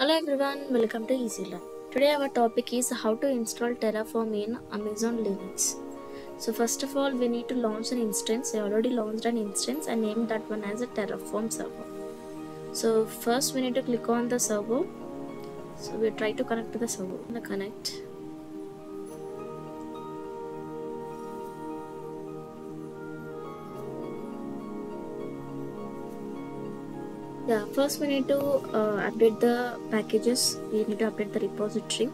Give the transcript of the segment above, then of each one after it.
Hello everyone, welcome to Easy Learn. Today our topic is how to install Terraform in Amazon Linux. So first of all, we need to launch an instance. I already launched an instance and named that one as a Terraform server. So first we need to click on the server. So we try to connect to the server. I'm going to connect. Yeah, first we need to update the packages. We need to update the repository.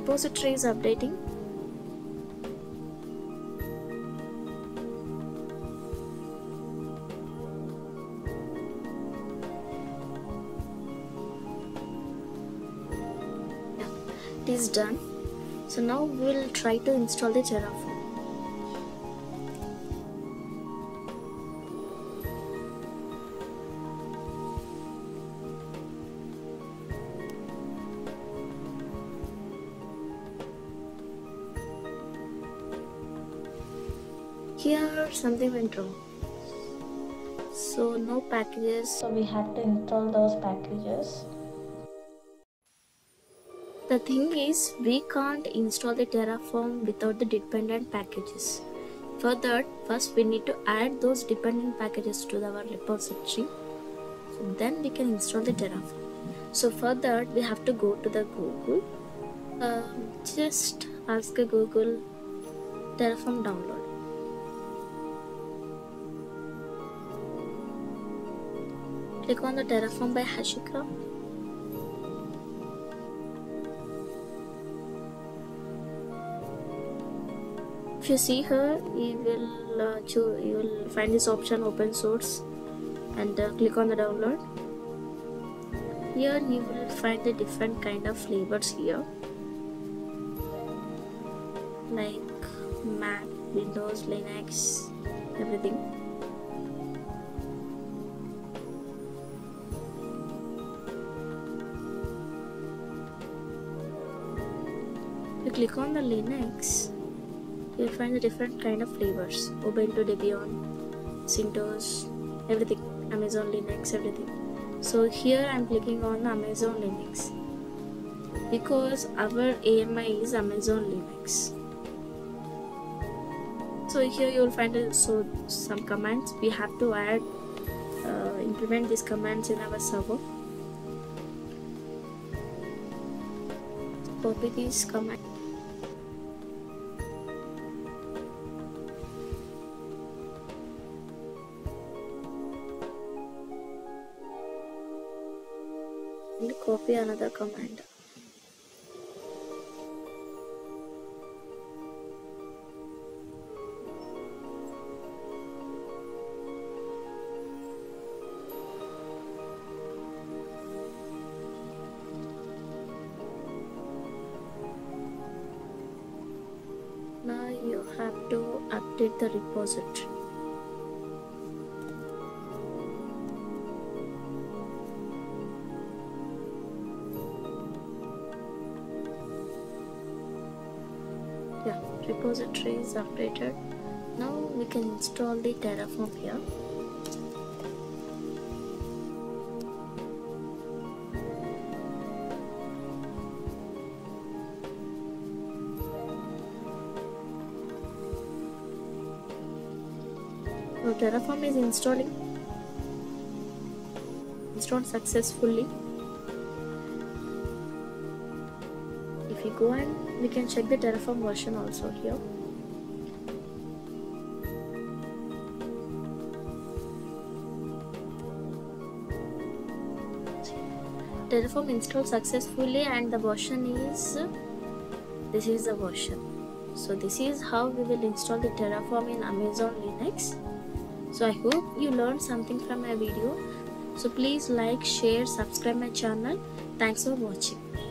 Repository is updating. Yeah, it is done. So now we'll try to install the Terraform. Here something went wrong, so no packages, so we had to install those packages. The thing is, we can't install the Terraform without the dependent packages. For that, first we need to add those dependent packages to our repository, so then we can install the Terraform. So for that, we have to go to the Google, just ask Google Terraform download. Click on the Terraform by HashiCorp. If you see here, you will find this option open source and click on the download. Here you will find the different kind of flavors here, like Mac, Windows, Linux, everything. Click on the Linux, you will find the different kind of flavors: Ubuntu, Debian, CentOS, everything, Amazon Linux, everything. So here I am clicking on Amazon Linux because our AMI is Amazon Linux. So here you will find some commands. We have to add, implement these commands in our server. Copy these commands. And copy another command. Now you have to update the repository. Yeah, repository is updated. Now we can install the Terraform here. Now Terraform is installing. Installed successfully. If you go and we can check the Terraform version also here. Terraform installed successfully, and the version is, this is the version. So this is how we will install the Terraform in Amazon Linux. So I hope you learned something from my video. So please like, share, subscribe my channel. Thanks for watching.